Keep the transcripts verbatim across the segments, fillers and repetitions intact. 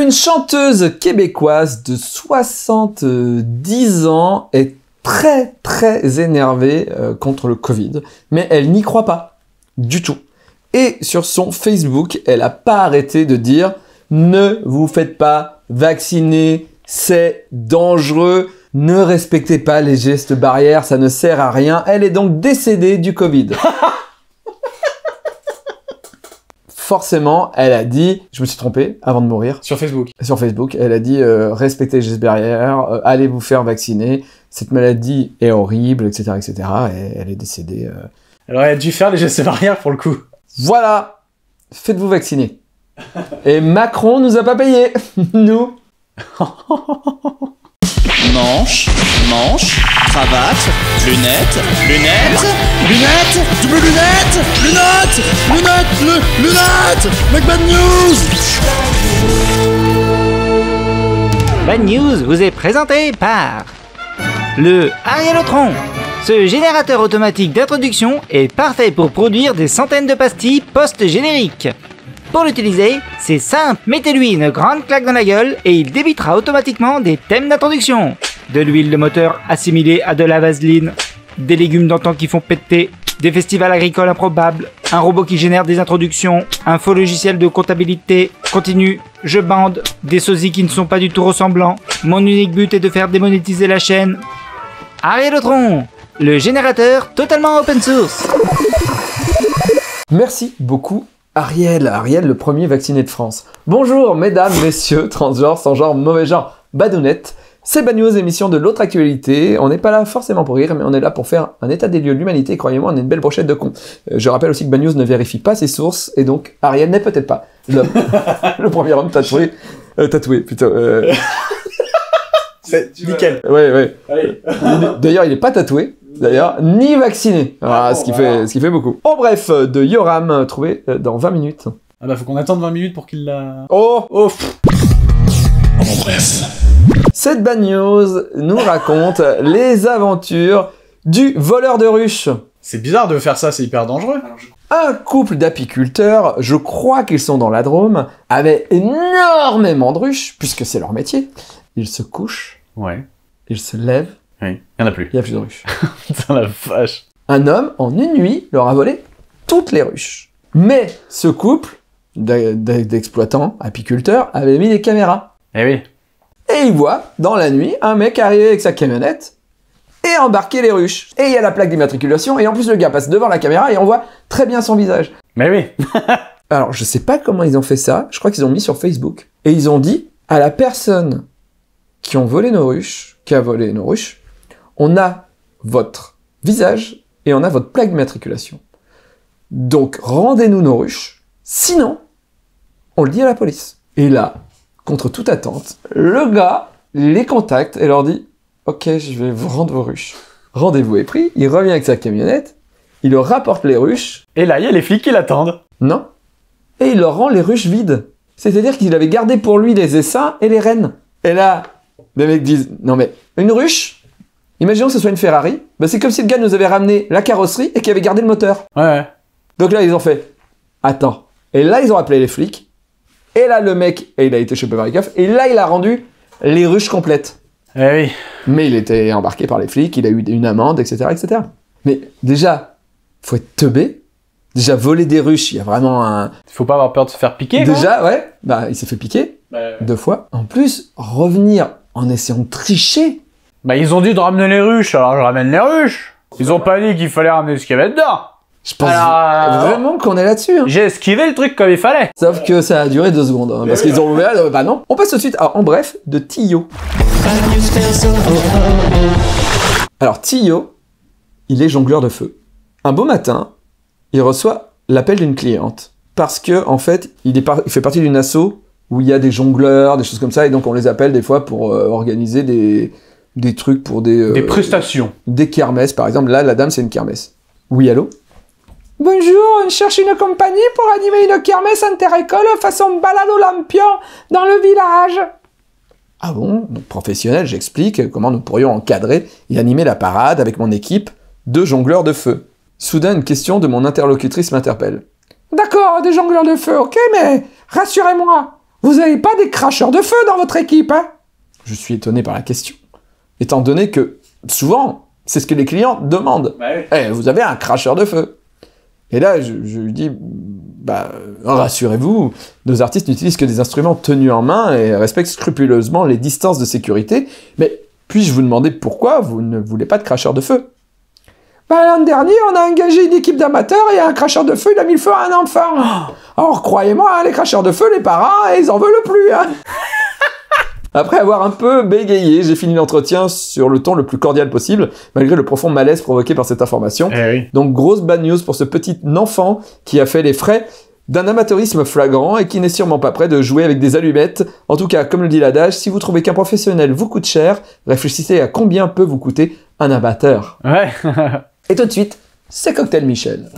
Une chanteuse québécoise de soixante-dix ans est très très énervée euh, contre le Covid, mais elle n'y croit pas du tout. Et sur son Facebook, elle n'a pas arrêté de dire « Ne vous faites pas vacciner, c'est dangereux, ne respectez pas les gestes barrières, ça ne sert à rien. » Elle est donc décédée du Covid. Forcément, elle a dit, je me suis trompé avant de mourir. Sur Facebook. Sur Facebook, elle a dit, euh, respectez les gestes barrières, euh, allez vous faire vacciner, cette maladie est horrible, et cetera, et cetera. Et elle est décédée. Euh... Alors elle a dû faire les gestes barrières pour le coup. Voilà, faites-vous vacciner. Et Macron nous a pas payé, nous. Manche, manche, cravate, lunettes, lunettes, lunettes, double lunettes, lunettes, lunettes, lunettes, lunettes, mec Bad News. Bad News vous est présenté par le Arielotron. Ce générateur automatique d'introduction est parfait pour produire des centaines de pastilles post-génériques. Pour l'utiliser, c'est simple, mettez-lui une grande claque dans la gueule et il débitera automatiquement des thèmes d'introduction. De l'huile de moteur assimilée à de la vaseline, des légumes d'antan qui font péter, des festivals agricoles improbables, un robot qui génère des introductions, un faux logiciel de comptabilité, continue, je bande, des sosies qui ne sont pas du tout ressemblants, mon unique but est de faire démonétiser la chaîne. Arielotron, le générateur totalement open source. Merci beaucoup. Ariel, Ariel, le premier vacciné de France. Bonjour, mesdames, messieurs, transgenres, sans genre, mauvais genre, badounette. C'est Bad News, émission de l'autre actualité. On n'est pas là forcément pour rire, mais on est là pour faire un état des lieux de l'humanité. Croyez-moi, on est une belle brochette de cons. Euh, je rappelle aussi que Bad News ne vérifie pas ses sources, et donc Ariel n'est peut-être pas l'homme. Le premier homme tatoué. Euh, tatoué, plutôt. Euh... C'est nickel. Ouais, ouais. D'ailleurs, il n'est pas tatoué. D'ailleurs, ni vacciné. Ah, ah, ce, bon, qui voilà. fait, ce qui fait beaucoup. Oh bref, de Yoram, trouvé dans vingt minutes. Ah bah faut qu'on attende vingt minutes pour qu'il la... Oh Oh Bon bref. Cette Bad News nous raconte les aventures du voleur de ruche. C'est bizarre de faire ça, c'est hyper dangereux. Un couple d'apiculteurs, je crois qu'ils sont dans la Drôme, avaient énormément de ruches, puisque c'est leur métier. Ils se couchent. Ouais. Ils se lèvent. Oui, il n'y en a plus. Il n'y a plus de ruches. Putain la vache. Un homme, en une nuit, leur a volé toutes les ruches. Mais ce couple d'exploitants, apiculteurs, avait mis des caméras. Eh oui. Et ils voient, dans la nuit, un mec arriver avec sa camionnette et embarquer les ruches. Et il y a la plaque d'immatriculation, et en plus le gars passe devant la caméra et on voit très bien son visage. Mais oui. Alors, je sais pas comment ils ont fait ça, je crois qu'ils ont mis sur Facebook. Et ils ont dit à la personne qui ont volé nos ruches, qui a volé nos ruches, on a votre visage et on a votre plaque d'immatriculation. Donc, rendez-nous nos ruches, sinon, on le dit à la police. Et là, contre toute attente, le gars les contacte et leur dit « Ok, je vais vous rendre vos ruches. » Rendez-vous est pris, il revient avec sa camionnette, il leur rapporte les ruches. Et là, il y a les flics qui l'attendent. Non. Et il leur rend les ruches vides. C'est-à-dire qu'il avait gardé pour lui les essaims et les rennes. Et là, les mecs disent « Non mais, une ruche ? » Imaginons que ce soit une Ferrari, bah c'est comme si le gars nous avait ramené la carrosserie et qu'il avait gardé le moteur. Ouais, ouais. Donc là, ils ont fait « Attends ». Et là, ils ont appelé les flics. Et là, le mec, et il a été chopé par les coffres. Et là, il a rendu les ruches complètes. Eh oui. Mais il était embarqué par les flics, il a eu une amende, et cetera, et cetera. Mais déjà, faut être teubé. Déjà, voler des ruches, il y a vraiment un... Faut pas avoir peur de se faire piquer, déjà, quoi. Ouais. Bah, il s'est fait piquer ouais. deux fois. En plus, revenir en essayant de tricher... Bah ils ont dit de ramener les ruches, alors je ramène les ruches. Ils ont pas dit qu'il fallait ramener ce qu'il y avait dedans. Je pense alors... vraiment qu'on est là-dessus. Hein. J'ai esquivé le truc comme il fallait. Sauf que ça a duré deux secondes, hein, parce qu'ils ont ouvert, bah non. On passe tout de suite à En Bref de Tio. Alors Tio, il est jongleur de feu. Un beau matin, il reçoit l'appel d'une cliente. Parce que en fait, il, est par... il fait partie d'une asso où il y a des jongleurs, des choses comme ça, et donc on les appelle des fois pour euh, organiser des... Des trucs pour des... Euh, des prestations. Des kermesses, par exemple. Là, la dame, c'est une kermesse. Oui, allô ? Bonjour, on cherche une compagnie pour animer une kermesse inter-école façon balade au lampion dans le village. Ah bon ? Donc, professionnel, j'explique comment nous pourrions encadrer et animer la parade avec mon équipe de jongleurs de feu. Soudain, une question de mon interlocutrice m'interpelle. D'accord, des jongleurs de feu, ok, mais rassurez-moi. Vous n'avez pas des cracheurs de feu dans votre équipe, hein? Je suis étonné par la question, étant donné que, souvent, c'est ce que les clients demandent. Bah oui. Hey, vous avez un cracheur de feu. Et là, je lui dis, bah, rassurez-vous, nos artistes n'utilisent que des instruments tenus en main et respectent scrupuleusement les distances de sécurité, mais puis-je vous demander pourquoi vous ne voulez pas de cracheur de feu? Bah, l'an dernier, on a engagé une équipe d'amateurs et un cracheur de feu, il a mis le feu à un enfant. Or, croyez-moi, hein, les cracheurs de feu, les parents, ils en veulent plus, hein. Après avoir un peu bégayé, j'ai fini l'entretien sur le ton le plus cordial possible, malgré le profond malaise provoqué par cette information. Eh oui. Donc grosse bad news pour ce petit enfant qui a fait les frais d'un amateurisme flagrant et qui n'est sûrement pas prêt de jouer avec des allumettes. En tout cas, comme le dit l'adage, si vous trouvez qu'un professionnel vous coûte cher, réfléchissez à combien peut vous coûter un amateur. Ouais. Et tout de suite, c'est Cocktail Michel.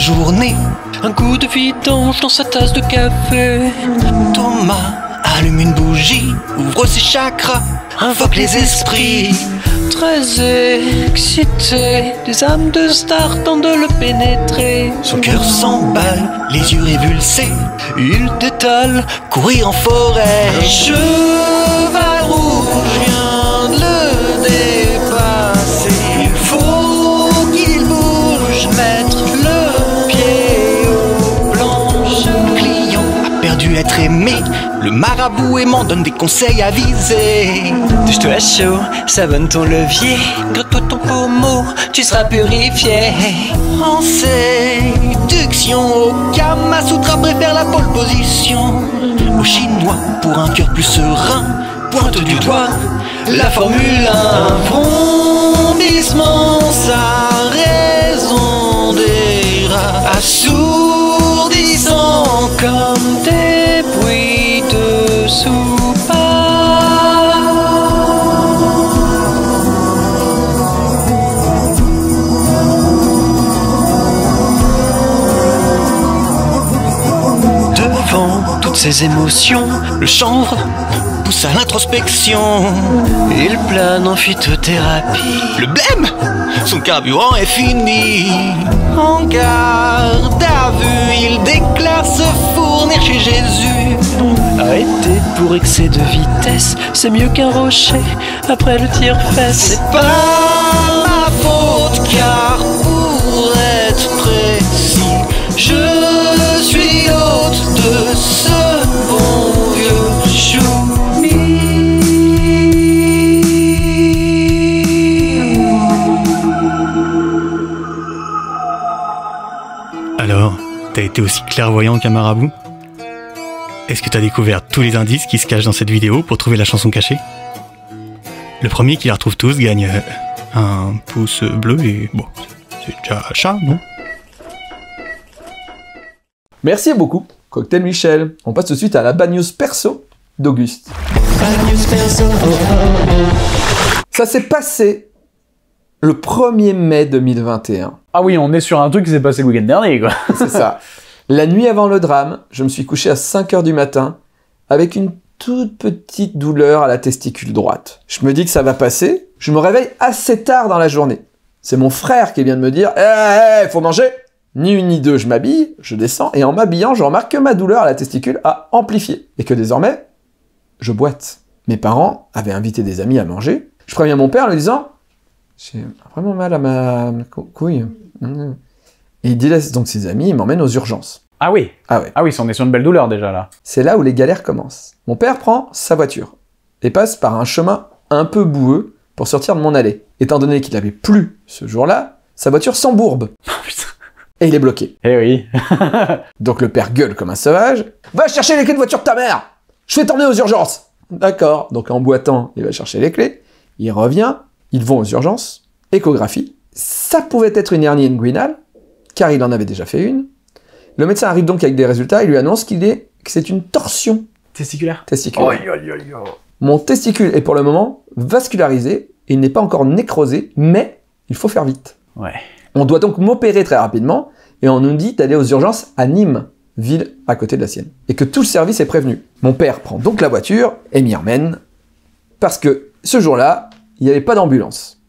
Journée, un coup de vidange dans sa tasse de café. Thomas allume une bougie, ouvre ses chakras, invoque les esprits. Très excité, des âmes de stars tentent de le pénétrer. Son cœur s'emballe, les yeux révulsés, il détale, courir en forêt. Un cheval rouge vient de le dépasser. Il faut qu'il bouge, maître. Être aimé, le marabout aimant donne des conseils avisés. Touche-toi à chaud, savonne ton levier, gratte-toi ton pommeau, tu seras purifié. En séduction, au Kama Sutra préfère la pole position. Au chinois, pour un cœur plus serein, pointe du doigt la formule un. Fondissement, sa raison des rats, assourdissant comme des ses émotions, le chanvre pousse à l'introspection. Il plane en phytothérapie. Le blême, son carburant est fini. En garde à vue, il déclare se fournir chez Jésus. Arrêté pour excès de vitesse, c'est mieux qu'un rocher après le tire-fesse. C'est pas ma faute car pour être précis, je suis hôte de ce T'as été aussi clairvoyant qu'un marabout? Est-ce que t'as découvert tous les indices qui se cachent dans cette vidéo pour trouver la chanson cachée? Le premier qui la retrouve tous gagne un pouce bleu et bon, c'est déjà chat, non? Merci beaucoup, Cocktail Michel. On passe tout de suite à la bad news perso d'Auguste. Ça s'est passé le premier mai deux mille vingt et un. Ah oui, on est sur un truc qui s'est passé le week-end dernier, quoi. C'est ça. La nuit avant le drame, je me suis couché à cinq heures du matin avec une toute petite douleur à la testicule droite. Je me dis que ça va passer. Je me réveille assez tard dans la journée. C'est mon frère qui vient de me dire « Eh, faut manger !» Ni une ni deux, je m'habille, je descends, et en m'habillant, je remarque que ma douleur à la testicule a amplifié et que désormais, je boite. Mes parents avaient invité des amis à manger. Je préviens mon père en lui disant: j'ai vraiment mal à ma couille. Et il délaisse donc ses amis, il m'emmène aux urgences. Ah oui. Ah ouais. Ah oui, on est sur une belle douleur déjà là. C'est là où les galères commencent. Mon père prend sa voiture et passe par un chemin un peu boueux pour sortir de mon allée. Étant donné qu'il n'avait plus ce jour-là, sa voiture s'embourbe. Oh putain. Et il est bloqué. Eh oui. Donc le père gueule comme un sauvage. Va chercher les clés de voiture de ta mère. Je vais t'emmener aux urgences. D'accord. Donc en boitant, il va chercher les clés. Il revient. Ils vont aux urgences, échographie. Ça pouvait être une hernie inguinale, car il en avait déjà fait une. Le médecin arrive donc avec des résultats et lui annonce qu'il est, que c'est une torsion testiculaire. testiculaire. Oh, yo, yo, yo. Mon testicule est pour le moment vascularisé, il n'est pas encore nécrosé, mais il faut faire vite. Ouais. On doit donc m'opérer très rapidement et on nous dit d'aller aux urgences à Nîmes. ville à côté de la sienne. Et que tout le service est prévenu. Mon père prend donc la voiture et m'y emmène, parce que ce jour-là, il n'y avait pas d'ambulance.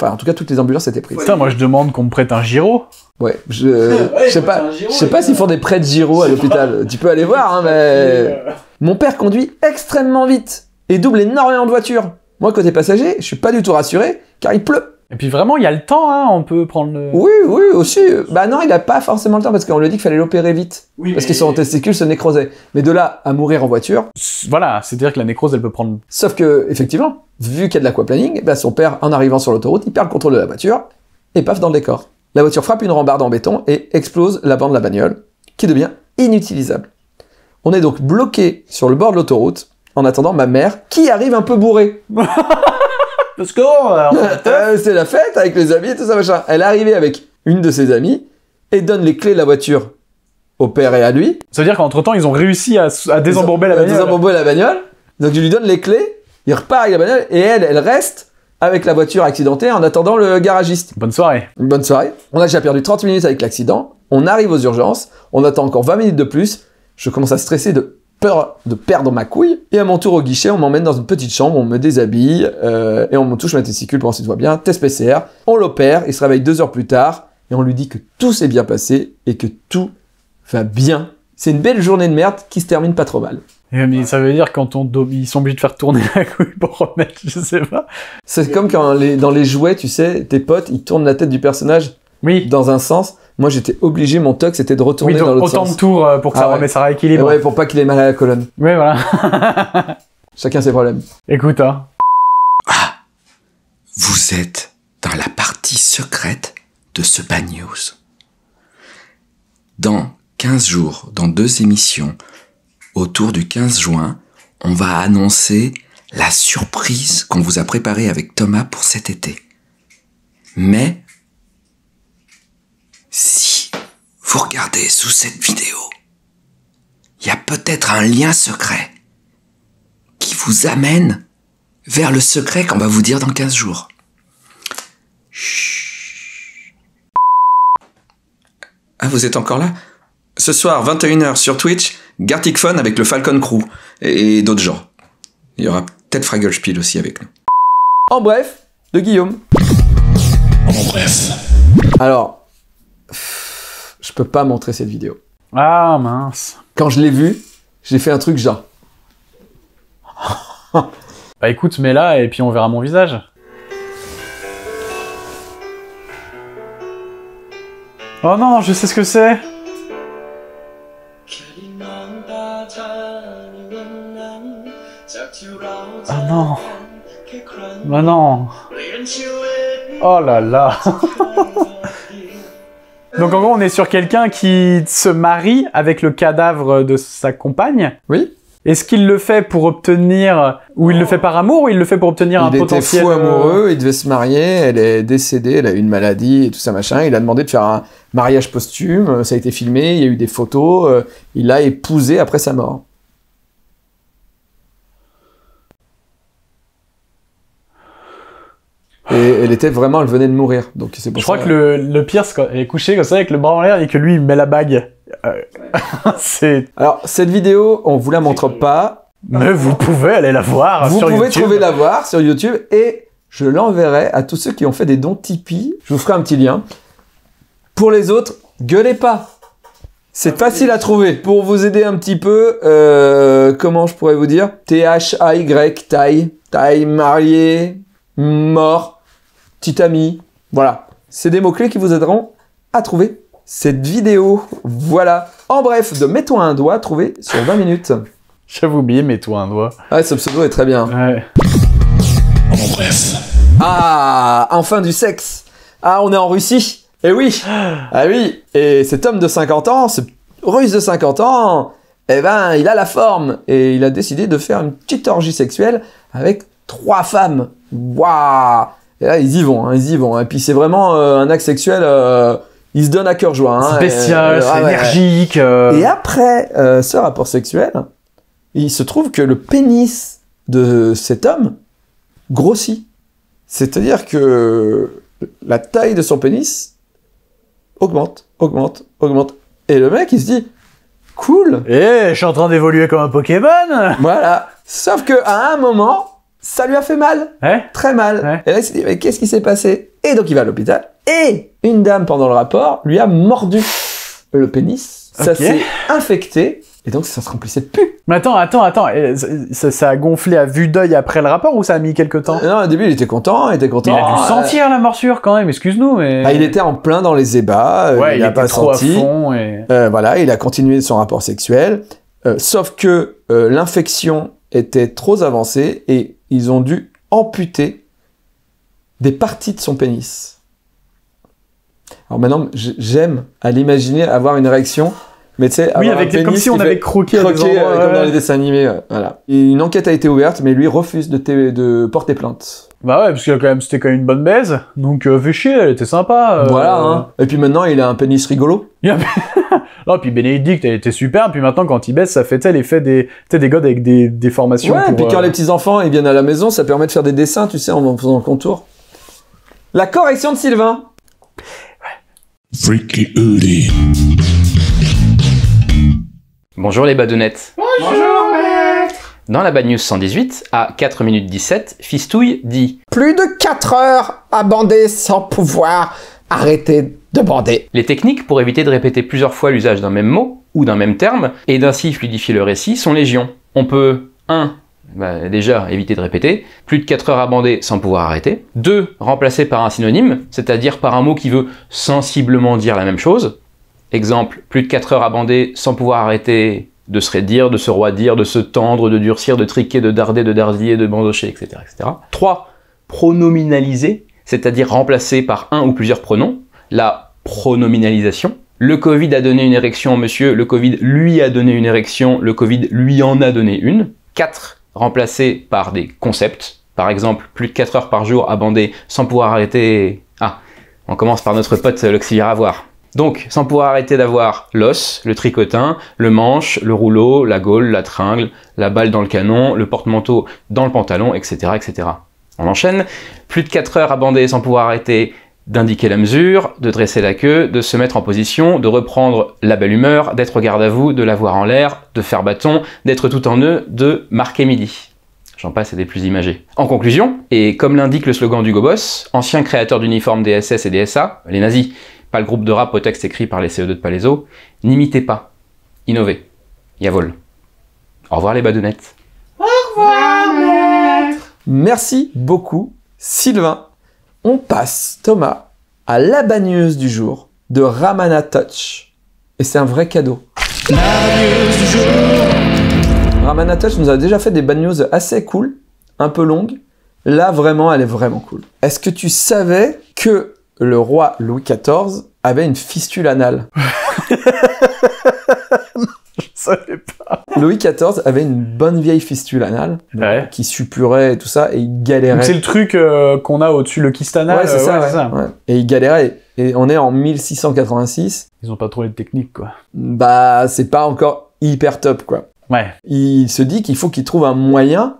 Enfin, en tout cas, toutes les ambulances étaient prises. Putain, moi je demande qu'on me prête un gyro. Ouais, je, ouais, je sais pas, gyro, je sais pas s'ils font des prêts de gyro à l'hôpital. Tu peux aller voir, hein, mais... Mon père conduit extrêmement vite et double énormément de voitures. Moi, côté passager, je suis pas du tout rassuré, car il pleut. Et puis vraiment, il y a le temps, hein, on peut prendre le... Oui, oui, aussi. Bah non, il a pas forcément le temps, parce qu'on lui a dit qu'il fallait l'opérer vite. Oui, parce mais... que son testicule se nécrosait. Mais de là à mourir en voiture... Voilà, c'est-à-dire que la nécrose, elle peut prendre... Sauf que, effectivement, vu qu'il y a de l'aquaplaning, bah son père, en arrivant sur l'autoroute, il perd le contrôle de la voiture, et paf, dans le décor. La voiture frappe une rambarde en béton et explose la bande de la bagnole, qui devient inutilisable. On est donc bloqué sur le bord de l'autoroute, en attendant ma mère, qui arrive un peu bourrée. Parce que euh, c'est la fête avec les amis et tout ça machin. Elle est arrivée avec une de ses amies et donne les clés de la voiture au père et à lui. Ça veut dire qu'entre temps ils ont réussi à, à désembourber la bagnole. Désembourber la bagnole. Donc je lui donne les clés. Il repart avec la bagnole et elle, elle reste avec la voiture accidentée en attendant le garagiste. Bonne soirée. Bonne soirée. On a déjà perdu trente minutes avec l'accident. On arrive aux urgences. On attend encore vingt minutes de plus. Je commence à stresser de peur de perdre ma couille, et à mon tour au guichet, on m'emmène dans une petite chambre, on me déshabille, euh, et on me touche ma testicule pour ensuite voir bien, test P C R, on l'opère, il se réveille deux heures plus tard, et on lui dit que tout s'est bien passé, et que tout va bien. C'est une belle journée de merde qui se termine pas trop mal. Et mais ça veut dire quand on ils sont obligés de faire tourner la couille pour remettre, je sais pas. C'est comme quand les, dans les jouets, tu sais, tes potes, ils tournent la tête du personnage. Oui. Dans un sens, moi j'étais obligé, mon toc c'était de retourner oui, donc, dans l'autre sens. Autant de tours euh, pour que ah ça ouais. remette ça rééquilibre. Ouais, pour pas qu'il ait mal à la colonne. Ouais, voilà. Chacun ses problèmes. Écoute, hein. Ah, vous êtes dans la partie secrète de ce Bad News. Dans quinze jours, dans deux émissions, autour du quinze juin, on va annoncer la surprise qu'on vous a préparée avec Thomas pour cet été. Mais... si vous regardez sous cette vidéo, il y a peut-être un lien secret qui vous amène vers le secret qu'on va vous dire dans quinze jours. Chut. Ah, vous êtes encore là? Ce soir, vingt et une heures sur Twitch, Gartic Fun avec le Falcon Crew et d'autres gens. Il y aura peut-être Fraggle Spiel aussi avec nous. En bref, de Guillaume. En bref. Alors... je peux pas montrer cette vidéo. Ah mince. Quand je l'ai vue, j'ai fait un truc genre. Bah écoute, mets-la et puis on verra mon visage. Oh non, je sais ce que c'est. Ah non. Bah non. Oh là là. Donc en gros, on est sur quelqu'un qui se marie avec le cadavre de sa compagne. Oui. Est-ce qu'il le fait pour obtenir... ou il le fait par amour, ou il le fait pour obtenir un potentiel... Il était fou amoureux, il devait se marier, elle est décédée, elle a eu une maladie et tout ça machin. Il a demandé de faire un mariage posthume, ça a été filmé, il y a eu des photos, il l'a épousée après sa mort. Et elle était vraiment, elle venait de mourir. Donc c'est pour je ça... crois que le, le pire, est couché comme ça avec le bras en l'air et que lui, il met la bague. Euh... c'est... Alors, cette vidéo, on vous la montre pas. Mais vous pouvez aller la voir vous sur YouTube. Vous pouvez trouver la voir sur YouTube et je l'enverrai à tous ceux qui ont fait des dons Tipeee. Je vous ferai un petit lien. Pour les autres, gueulez pas. C'est facile à trouver. Pour vous aider un petit peu, euh, comment je pourrais vous dire? T H A Y, taille, taille mariée, mort, petit ami, voilà. C'est des mots-clés qui vous aideront à trouver cette vidéo. Voilà. En bref, de Mets-toi un doigt, trouvé sur vingt minutes. J'avais oublié, Mets-toi un doigt. Ouais, ce pseudo est très bien. Ouais. En bref. Ah, enfin du sexe. Ah, on est en Russie. Eh oui. Ah oui. Et cet homme de cinquante ans, ce russe de cinquante ans, eh ben, il a la forme. Et il a décidé de faire une petite orgie sexuelle avec trois femmes. Waouh. Et là, ils y vont, hein, ils y vont. Et puis, c'est vraiment euh, un acte sexuel, euh, ils se donnent à cœur joie. Hein, spécial, euh, ouais, énergique. Euh... Et après euh, ce rapport sexuel, il se trouve que le pénis de cet homme grossit. C'est-à-dire que la taille de son pénis augmente, augmente, augmente. Et le mec, il se dit, Cool. Eh, je suis en train d'évoluer comme un Pokémon. Voilà. Sauf qu'à un moment, ça lui a fait mal. Ouais. Très mal. Ouais. Et là, il s'est dit, mais qu'est-ce qui s'est passé? Et donc, il va à l'hôpital. Et une dame, pendant le rapport, lui a mordu le pénis. Okay. Ça s'est infecté. Et donc, ça se remplissait de pu. Mais attends, attends, attends. Ça, ça a gonflé à vue d'œil après le rapport ou ça a mis quelques temps? Non, au début, il était content, il était content. Mais il a dû sentir euh... la morsure quand même, excuse-nous. Mais... Bah, il était en plein dans les ébats. Ouais, il, il a pas trop senti. À fond et... euh, voilà, il a continué son rapport sexuel. Euh, sauf que euh, l'infection était trop avancée et ils ont dû amputer des parties de son pénis. Alors maintenant, j'aime à l'imaginer avoir une réaction... Mais tu sais, oui, avec des, comme si on avait croqué, croqué euh, comme dans les dessins animés. Euh, voilà. Et une enquête a été ouverte, mais lui refuse de, de porter plainte. Bah ouais, parce que quand même, c'était quand même une bonne baise. Donc, euh, fait chier, elle était sympa. Euh... Voilà, hein. Et puis maintenant, il a un pénis rigolo. Non, puis Bénédicte, elle était super. Puis maintenant, quand il baisse, ça fait l'effet des, des godes avec des, des formations. Ouais, pour, et puis quand euh... les petits-enfants ils viennent à la maison, ça permet de faire des dessins, tu sais, en, en faisant le contour. La correction de Sylvain. Ouais. Freaky Uli. Bonjour les badounettes. Bonjour maître. Dans la Bad News cent dix-huit, à quatre minutes dix-sept, Fistouille dit « Plus de quatre heures à bander sans pouvoir arrêter de bander ». Les techniques pour éviter de répéter plusieurs fois l'usage d'un même mot ou d'un même terme et d'ainsi fluidifier le récit sont légion. On peut un. Bah, déjà, éviter de répéter. Plus de quatre heures à bander sans pouvoir arrêter. deux. Remplacer par un synonyme, c'est-à-dire par un mot qui veut sensiblement dire la même chose. Exemple, plus de quatre heures à bander sans pouvoir arrêter de se raidir, de se roidir, de se tendre, de durcir, de triquer, de darder, de dardiller, de bandocher, et cetera et cetera. trois. Pronominaliser, c'est-à-dire remplacer par un ou plusieurs pronoms. La pronominalisation. Le Covid a donné une érection au monsieur, le Covid lui a donné une érection, le Covid lui en a donné une. quatre. Remplacer par des concepts. Par exemple, plus de quatre heures par jour à bander sans pouvoir arrêter... Ah, on commence par notre pote l'auxiliaire à voir. Donc, sans pouvoir arrêter d'avoir l'os, le tricotin, le manche, le rouleau, la gaule, la tringle, la balle dans le canon, le porte-manteau dans le pantalon, et cetera et cetera. On enchaîne. Plus de quatre heures à bander sans pouvoir arrêter d'indiquer la mesure, de dresser la queue, de se mettre en position, de reprendre la belle humeur, d'être garde à vous, de l'avoir en l'air, de faire bâton, d'être tout en nœud, de marquer midi. J'en passe, et des plus imagés. En conclusion, et comme l'indique le slogan d'Hugo Boss, ancien créateur d'uniformes des S S et des S A, les nazis, pas le groupe de rap au texte écrit par les C E deux de Palaiso, n'imitez pas, innovez, yavol. Au revoir les badounettes. Au revoir maître. Merci beaucoup Sylvain. On passe, Thomas, à la Bad News du jour de Ramana Touch. Et c'est un vrai cadeau. Bad News du jour. Ramana Touch nous a déjà fait des Bad News assez cool, un peu longues. Là vraiment, elle est vraiment cool. Est-ce que tu savais que le roi Louis quatorze avait une fistule anale? Non, je savais pas. Louis quatorze avait une bonne vieille fistule anale, ouais, qui suppurait et tout ça, et il galérait. C'est le truc euh, qu'on a au-dessus, le kyste anal. Ouais, c'est euh, ça. Ouais, ouais. ça. Ouais. Et il galérait. Et on est en mille six cent quatre-vingt-six. Ils ont pas trouvé de technique, quoi. Bah, c'est pas encore hyper top, quoi. Ouais. Il se dit qu'il faut qu'il trouve un moyen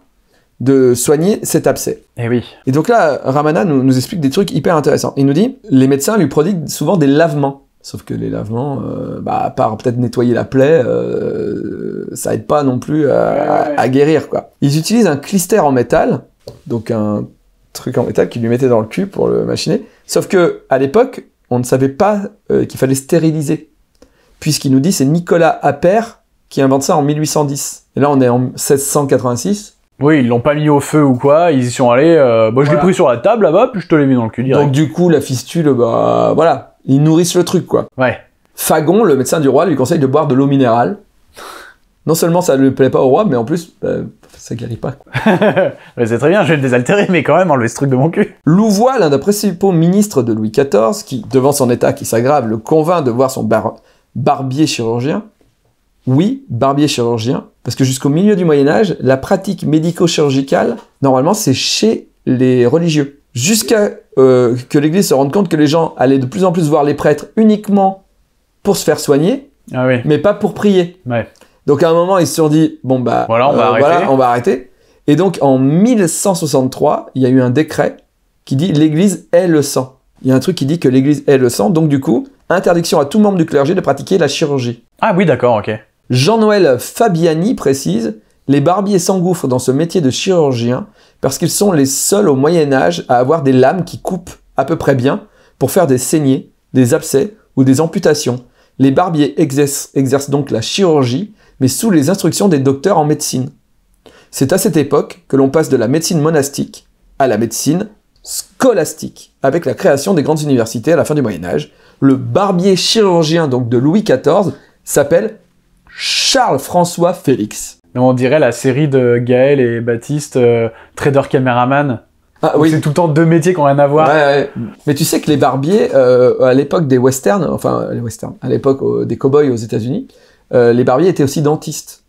de soigner cet abcès. Et oui. Et donc là, Ramana nous, nous explique des trucs hyper intéressants. Il nous dit, les médecins lui prodiguent souvent des lavements. Sauf que les lavements, euh, bah, à part peut-être nettoyer la plaie, euh, ça aide pas non plus à, ouais, ouais. à guérir, quoi. Ils utilisent un clister en métal, donc un truc en métal qu'ils lui mettaient dans le cul pour le machiner. Sauf que à l'époque, on ne savait pas euh, qu'il fallait stériliser. Puisqu'il nous dit, c'est Nicolas Appert qui invente ça en mille huit cent dix. Et là, on est en mille sept cent quatre-vingt-six. Oui, ils l'ont pas mis au feu ou quoi, ils y sont allés, euh, bah, je l'ai voilà. pris sur la table là-bas, puis je te l'ai mis dans le cul direct. Donc du coup, la fistule, bah voilà, ils nourrissent le truc, quoi. Ouais. Fagon, le médecin du roi, lui conseille de boire de l'eau minérale. Non seulement ça ne lui plaît pas au roi, mais en plus, bah, ça guérit pas, quoi. C'est très bien, je vais le désaltérer, mais quand même enlever ce truc de mon cul. Louvois, l'un des principaux ministres de Louis quatorze, qui, devant son état qui s'aggrave, le convainc de voir son bar barbier chirurgien. Oui, barbier chirurgien, parce que jusqu'au milieu du Moyen-Âge, la pratique médico-chirurgicale, normalement, c'est chez les religieux. Jusqu'à euh, que l'Église se rende compte que les gens allaient de plus en plus voir les prêtres uniquement pour se faire soigner, ah oui. mais pas pour prier. Ouais. Donc à un moment, ils se sont dit, bon bah, voilà, on, euh, va voilà on va arrêter. Et donc en mille cent soixante-trois, il y a eu un décret qui dit l'Église est le sang. Il y a un truc qui dit que l'Église est le sang, donc du coup, interdiction à tout membre du clergé de pratiquer la chirurgie. Ah oui, d'accord, ok. Jean-Noël Fabiani précise « Les barbiers s'engouffrent dans ce métier de chirurgien parce qu'ils sont les seuls au Moyen-Âge à avoir des lames qui coupent à peu près bien pour faire des saignées, des abcès ou des amputations. Les barbiers exercent, exercent donc la chirurgie, mais sous les instructions des docteurs en médecine. C'est à cette époque que l'on passe de la médecine monastique à la médecine scolastique, avec la création des grandes universités à la fin du Moyen-Âge. Le barbier chirurgien donc de Louis quatorze s'appelle Charles-François Félix. » On dirait la série de Gaël et Baptiste, euh, Trader Caméraman. Ah, oui. C'est tout le temps deux métiers qui n'ont rien à voir. Ouais, ouais. Mais tu sais que les barbiers, euh, à l'époque des westerns, enfin les westerns, à l'époque euh, des cow-boys aux États-Unis, euh, les barbiers étaient aussi dentistes.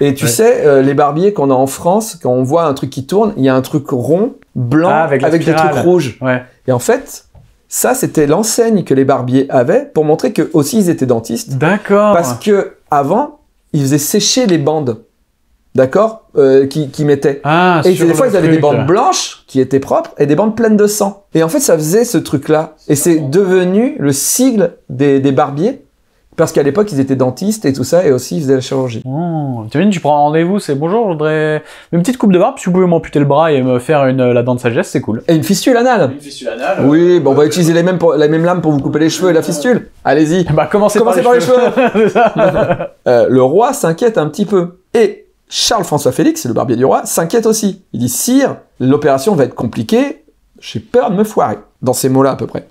Et tu ouais. sais, euh, les barbiers qu'on a en France, quand on voit un truc qui tourne, il y a un truc rond, blanc, ah, avec, avec des trucs rouges. Ouais. Et en fait, ça, c'était l'enseigne que les barbiers avaient pour montrer que aussi ils étaient dentistes. D'accord. Parce que avant, ils faisaient sécher les bandes. D'accord, euh, qui, qui mettaient. Ah, et des fois, ils avaient des bandes blanches qui étaient propres et des bandes pleines de sang. Et en fait, ça faisait ce truc-là. Et c'est devenu le sigle des, des barbiers parce qu'à l'époque, ils étaient dentistes et tout ça et aussi, ils faisaient la chirurgie. Mmh. Tu imagines, tu prends rendez-vous, c'est bonjour, je voudrais une petite coupe de barbe, si vous pouvez m'amputer le bras et me faire une, la dent de sagesse, c'est cool. Et une fistule anale. Une fistule anale. Oui, bon, on va utiliser les mêmes, pour, les mêmes lames pour vous couper les cheveux et la fistule. Allez-y. Bah, commencez, commencez par les par cheveux. Les cheveux. C'est ça. euh, le roi s'inquiète un petit peu. Et Charles-François Félix, le barbier du roi, s'inquiète aussi. Il dit « Sire, l'opération va être compliquée, j'ai peur de me foirer. » Dans ces mots-là, à peu près.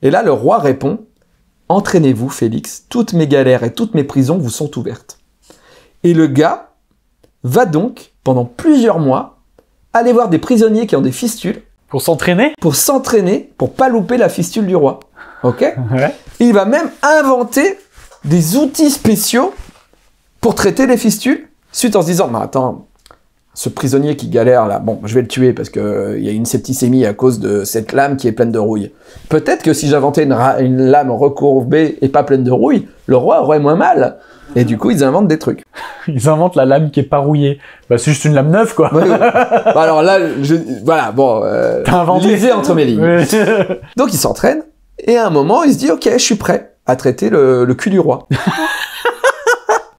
Et là, le roi répond « Entraînez-vous, Félix, toutes mes galères et toutes mes prisons vous sont ouvertes. » Et le gars va donc, pendant plusieurs mois, aller voir des prisonniers qui ont des fistules. Pour s'entraîner ? Pour s'entraîner, pour pas louper la fistule du roi. Ok ? Ouais. Il va même inventer des outils spéciaux pour traiter les fistules. Suite en se disant, mais attends, ce prisonnier qui galère là, bon, je vais le tuer parce qu'il euh, y a une septicémie à cause de cette lame qui est pleine de rouille. Peut-être que si j'inventais une, une lame recourbée et pas pleine de rouille, le roi aurait moins mal. Et du coup, ils inventent des trucs. Ils inventent la lame qui est pas rouillée. Bah, c'est juste une lame neuve, quoi. Ouais, ouais. Bah, alors là, je, voilà, bon, euh, t'as inventé. Lisez entre mes lignes. Ouais. Donc, ils s'entraînent et à un moment, ils se disent, ok, je suis prêt à traiter le, le cul du roi.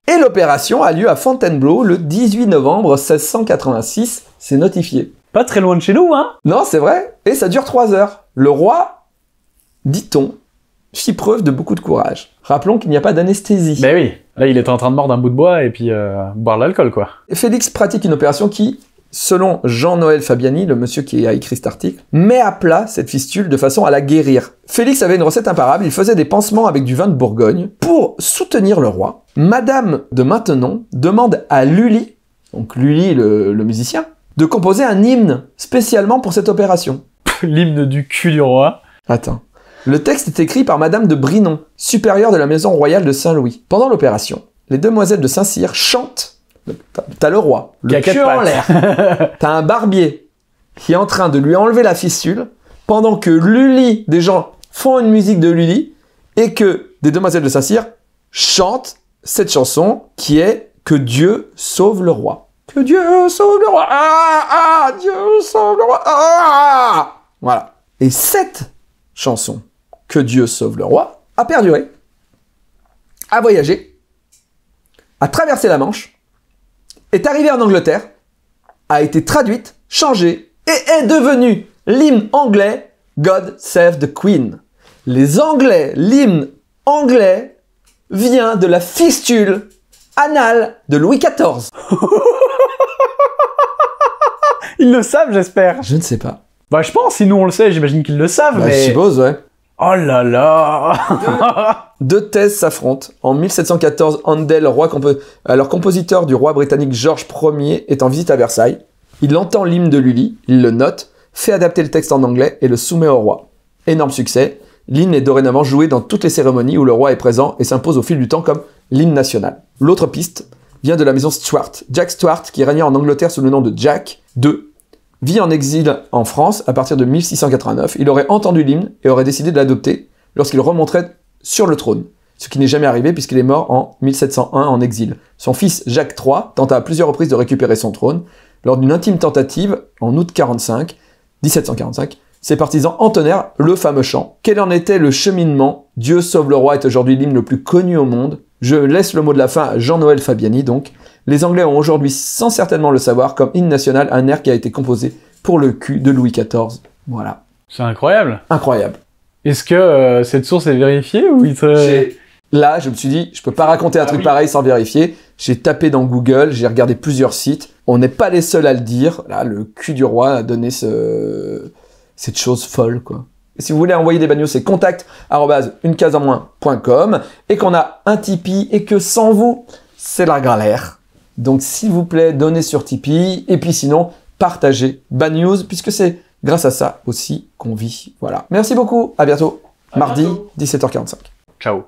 Et l'opération a lieu à Fontainebleau le dix-huit novembre mille sept cent quatre-vingt-six, c'est notifié. Pas très loin de chez nous, hein? Non, c'est vrai, et ça dure trois heures. Le roi, dit-on, fit preuve de beaucoup de courage. Rappelons qu'il n'y a pas d'anesthésie. Ben oui, là il était en train de mordre un bout de bois et puis euh, boire l'alcool, quoi. Et Félix pratique une opération qui, selon Jean-Noël Fabiani, le monsieur qui a écrit cet article, met à plat cette fistule de façon à la guérir. Félix avait une recette imparable, il faisait des pansements avec du vin de Bourgogne pour soutenir le roi. Madame de Maintenon demande à Lully, donc Lully le, le musicien, de composer un hymne spécialement pour cette opération. L'hymne du cul du roi. Attends. Le texte est écrit par Madame de Brinon, supérieure de la maison royale de Saint-Louis. Pendant l'opération, les demoiselles de Saint-Cyr chantent. T'as le roi, le cul en l'air. T'as un barbier qui est en train de lui enlever la fistule pendant que Lully, des gens font une musique de Lully et que des demoiselles de Saint-Cyr chantent cette chanson qui est « Que Dieu sauve le roi ». Que Dieu sauve le roi, ah, ah, Dieu sauve le roi, ah. Voilà. Et cette chanson, « Que Dieu sauve le roi », a perduré, a voyagé, a traversé la Manche, est arrivée en Angleterre, a été traduite, changée et est devenue l'hymne anglais « God save the Queen ». Les Anglais, l'hymne anglais vient de la fistule anale de Louis quatorze. Ils le savent, j'espère. Je ne sais pas. Bah, je pense, si nous on le sait, j'imagine qu'ils le savent, bah, mais... Je suppose, ouais. Oh là là. Deux thèses s'affrontent. En mille sept cent quatorze, Handel, roi compo... alors compositeur du roi britannique George Premier, est en visite à Versailles. Il entend l'hymne de Lully, il le note, fait adapter le texte en anglais et le soumet au roi. Énorme succès. L'hymne est dorénavant joué dans toutes les cérémonies où le roi est présent et s'impose au fil du temps comme l'hymne national. L'autre piste vient de la maison Stuart. Jack Stuart, qui régnait en Angleterre sous le nom de Jack deux, vit en exil en France à partir de mille six cent quatre-vingt-neuf. Il aurait entendu l'hymne et aurait décidé de l'adopter lorsqu'il remonterait sur le trône, ce qui n'est jamais arrivé puisqu'il est mort en mille sept cent un en exil. Son fils Jacques trois tenta à plusieurs reprises de récupérer son trône. Lors d'une intime tentative, en août mille sept cent quarante-cinq, ses partisans entonnèrent le fameux chant. Quel en était le cheminement ? Dieu sauve le roi est aujourd'hui l'hymne le plus connu au monde, Je laisse le mot de la fin à Jean-Noël Fabiani, donc. Les Anglais ont aujourd'hui sans certainement le savoir comme hymne national un air qui a été composé pour le cul de Louis quatorze. Voilà. C'est incroyable. Incroyable. Est-ce que euh, cette source est vérifiée ou il te... Là, je me suis dit, je peux pas raconter un ah, truc oui. pareil sans vérifier. J'ai tapé dans Google, j'ai regardé plusieurs sites. On n'est pas les seuls à le dire. Là, le cul du roi a donné ce... cette chose folle, quoi. Si vous voulez envoyer des bagnos, c'est contact arobase une case en moins point com et qu'on a un Tipeee et que sans vous, c'est la galère. Donc, s'il vous plaît, donnez sur Tipeee et puis sinon, partagez Bad News puisque c'est grâce à ça aussi qu'on vit. Voilà. Merci beaucoup. À bientôt. À mardi, bientôt. dix-sept heures quarante-cinq. Ciao.